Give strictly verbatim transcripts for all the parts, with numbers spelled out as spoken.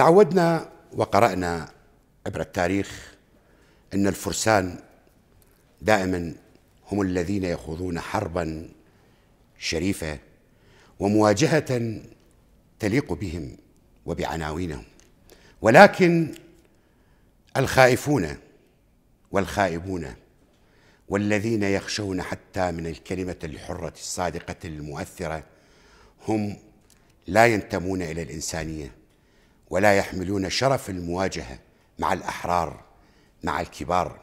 تعودنا وقرأنا عبر التاريخ أن الفرسان دائما هم الذين يخوضون حربا شريفة ومواجهة تليق بهم وبعناوينهم، ولكن الخائفون والخائبون والذين يخشون حتى من الكلمة الحرة الصادقة المؤثرة هم لا ينتمون إلى الإنسانية ولا يحملون شرف المواجهة مع الأحرار مع الكبار.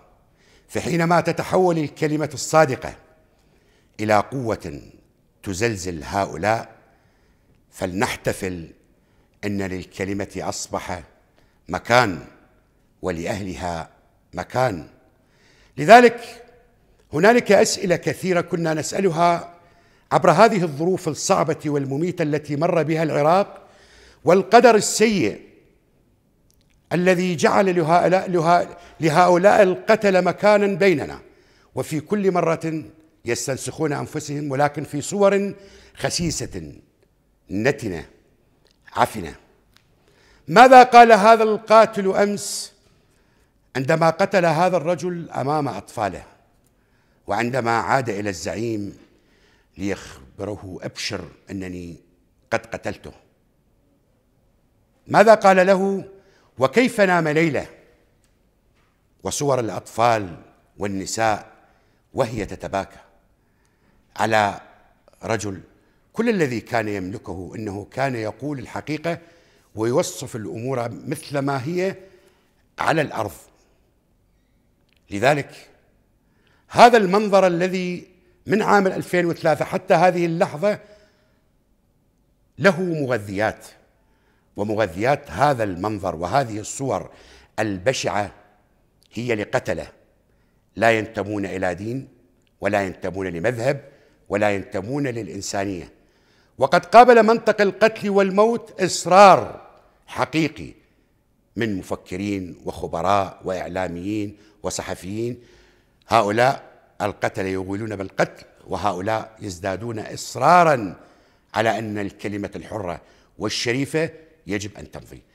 فحينما تتحول الكلمة الصادقة إلى قوة تزلزل هؤلاء فلنحتفل أن للكلمة أصبح مكان ولأهلها مكان. لذلك هنالك أسئلة كثيرة كنا نسألها عبر هذه الظروف الصعبة والمميتة التي مر بها العراق، والقدر السيء الذي جعل لهؤلاء القتل مكانا بيننا، وفي كل مرة يستنسخون أنفسهم ولكن في صور خسيسة نتنة عفنة. ماذا قال هذا القاتل أمس عندما قتل هذا الرجل أمام أطفاله، وعندما عاد إلى الزعيم ليخبره أبشر أنني قد قتلته؟ ماذا قال له وكيف نام ليلة؟ وصور الأطفال والنساء وهي تتباكى على رجل كل الذي كان يملكه أنه كان يقول الحقيقة ويوصف الأمور مثل ما هي على الأرض. لذلك هذا المنظر الذي من عام ألفين وثلاثة حتى هذه اللحظة له مغذيات، ومغذيات هذا المنظر وهذه الصور البشعة هي لقتلة لا ينتمون إلى دين ولا ينتمون لمذهب ولا ينتمون للإنسانية. وقد قابل منطق القتل والموت إصرار حقيقي من مفكرين وخبراء وإعلاميين وصحفيين. هؤلاء القتلة يغولون بالقتل، وهؤلاء يزدادون إصرارا على أن الكلمة الحرة والشريفة يجب أن تمضي.